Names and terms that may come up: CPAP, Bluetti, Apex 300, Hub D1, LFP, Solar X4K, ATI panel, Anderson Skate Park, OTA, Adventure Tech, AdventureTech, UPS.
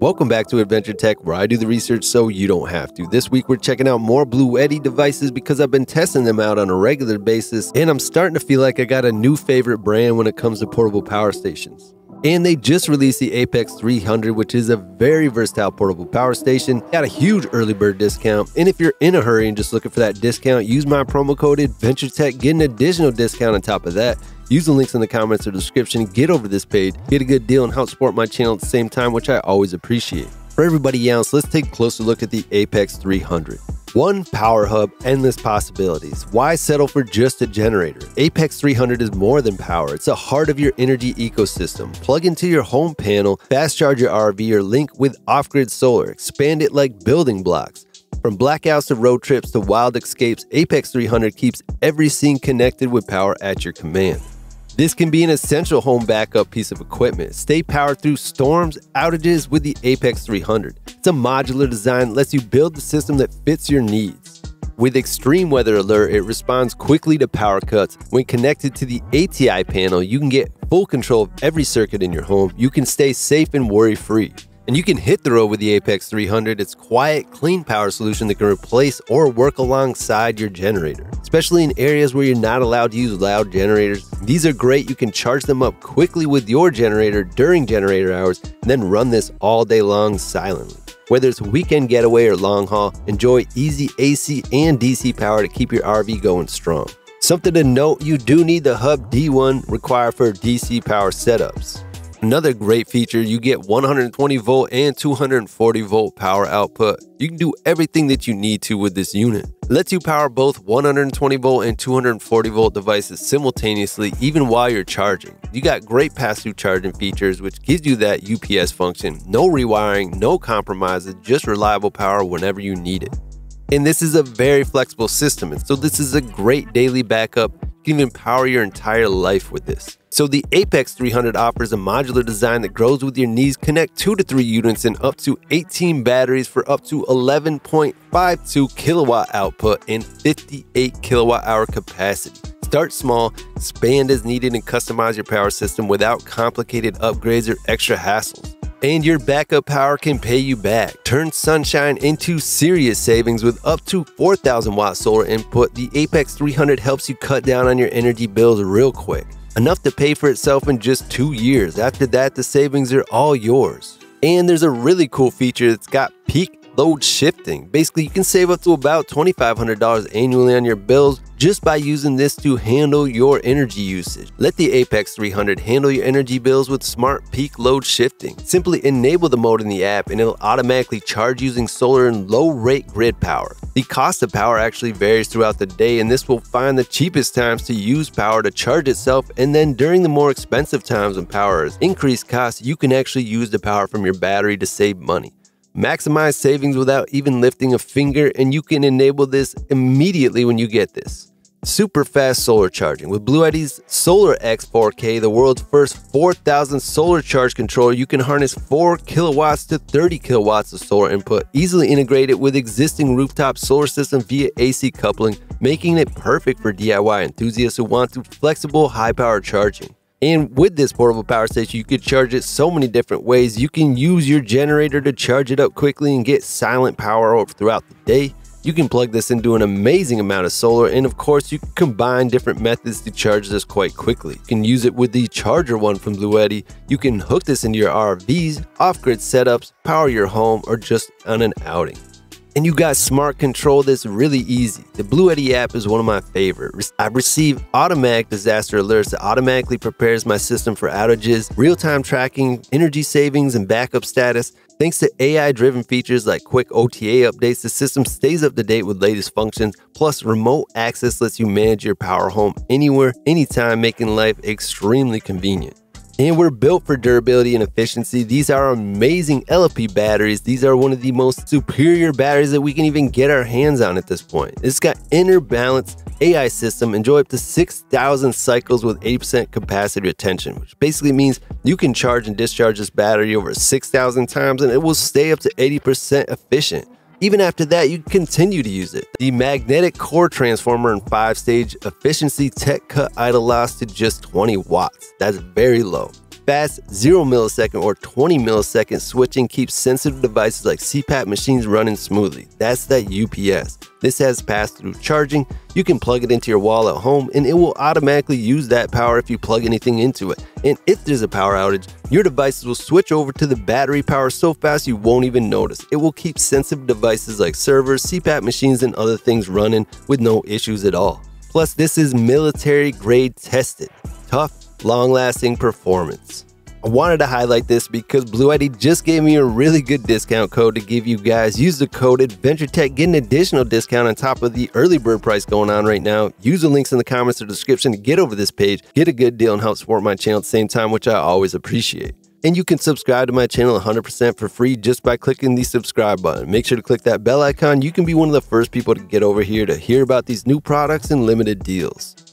Welcome back to Adventure Tech, where I do the research so you don't have to. This week we're checking out more Bluetti devices because I've been testing them out on a regular basis, and I'm starting to feel like I got a new favorite brand when it comes to portable power stations. And they just released the Apex 300, which is a very versatile portable power station. Got a huge early bird discount. And if you're in a hurry and just looking for that discount, use my promo code AdventureTech. Get an additional discount on top of that. Use the links in the comments or description. Get over this page, get a good deal, and help support my channel at the same time, which I always appreciate. For everybody else, let's take a closer look at the Apex 300. One power hub, endless possibilities. Why settle for just a generator? Apex 300 is more than power. It's the heart of your energy ecosystem. Plug into your home panel, fast charge your RV, or link with off-grid solar. Expand it like building blocks. From blackouts to road trips to wild escapes, Apex 300 keeps every scene connected with power at your command. This can be an essential home backup piece of equipment. Stay powered through storms, outages with the Apex 300. It's a modular design that lets you build the system that fits your needs. With extreme weather alert, it responds quickly to power cuts. When connected to the ATI panel, you can get full control of every circuit in your home. You can stay safe and worry-free. And you can hit the road with the Apex 300. It's a quiet, clean power solution that can replace or work alongside your generator, especially in areas where you're not allowed to use loud generators. These are great. You can charge them up quickly with your generator during generator hours, and then run this all day long silently. Whether it's a weekend getaway or long haul, enjoy easy AC and DC power to keep your RV going strong. Something to note, you do need the Hub D1 required for DC power setups. Another great feature, you get 120 volt and 240 volt power output. You can do everything that you need to with this unit. It lets you power both 120 volt and 240 volt devices simultaneously, even while you're charging. You got great pass-through charging features, which gives you that UPS function. No rewiring, no compromises, just reliable power whenever you need it. And this is a very flexible system, and so this is a great daily backup. You can even power your entire life with this. So the Apex 300 offers a modular design that grows with your needs. Connect 2 to 3 units and up to 18 batteries for up to 11.52 kilowatt output and 58 kilowatt hour capacity. Start small, expand as needed, and customize your power system without complicated upgrades or extra hassles. And your backup power can pay you back. Turn sunshine into serious savings with up to 4,000 watt solar input. The Apex 300 helps you cut down on your energy bills real quick. Enough to pay for itself in just 2 years. After that, the savings are all yours. And there's a really cool feature that's got peak load shifting. Basically, you can save up to about $2,500 annually on your bills just by using this to handle your energy usage. Let the Apex 300 handle your energy bills with smart peak load shifting. Simply enable the mode in the app and it'll automatically charge using solar and low rate grid power. The cost of power actually varies throughout the day, and this will find the cheapest times to use power to charge itself, and then during the more expensive times when power is increased costs, you can actually use the power from your battery to save money. Maximize savings without even lifting a finger, and you can enable this immediately when you get this. Super fast solar charging. With Bluetti's Solar X4K, the world's first 4,000 solar charge controller, you can harness 4 kilowatts to 30 kilowatts of solar input. Easily integrate it with existing rooftop solar system via AC coupling, making it perfect for DIY enthusiasts who want to flexible high-power charging. And with this portable power station, you could charge it so many different ways. You can use your generator to charge it up quickly and get silent power throughout the day. You can plug this into an amazing amount of solar, and of course, you can combine different methods to charge this quite quickly. You can use it with the Charger One from Bluetti. You can hook this into your RVs, off-grid setups, power your home, or just on an outing. And you got smart control that's really easy. The Bluetti app is one of my favorites. I receive automatic disaster alerts that automatically prepares my system for outages, real-time tracking, energy savings, and backup status. Thanks to AI-driven features like quick OTA updates, the system stays up to date with latest functions. Plus, remote access lets you manage your power home anywhere, anytime, making life extremely convenient. And we're built for durability and efficiency. These are amazing LFP batteries. These are one of the most superior batteries that we can even get our hands on at this point. It's got inner balance AI system. Enjoy up to 6,000 cycles with 80% capacity retention, which basically means you can charge and discharge this battery over 6,000 times and it will stay up to 80% efficient. Even after that, you continue to use it. The magnetic core transformer and 5-stage efficiency tech cut idle loss to just 20 watts. That's very low. fast 0 millisecond or 20 millisecond switching keeps sensitive devices like CPAP machines running smoothly. That's that UPS. This has pass-through charging. You can plug it into your wall at home and it will automatically use that power if you plug anything into it. And if there's a power outage, your devices will switch over to the battery power so fast you won't even notice. It will keep sensitive devices like servers, CPAP machines, and other things running with no issues at all. Plus, this is military grade tested. Tough, long-lasting performance. I wanted to highlight this because Bluetti just gave me a really good discount code to give you guys. Use the code AdventureTech, get an additional discount on top of the early bird price going on right now. Use the links in the comments or description to get over this page, get a good deal, and help support my channel at the same time, which I always appreciate. And you can subscribe to my channel 100% for free just by clicking the subscribe button. Make sure to click that bell icon. You can be one of the first people to get over here to hear about these new products and limited deals.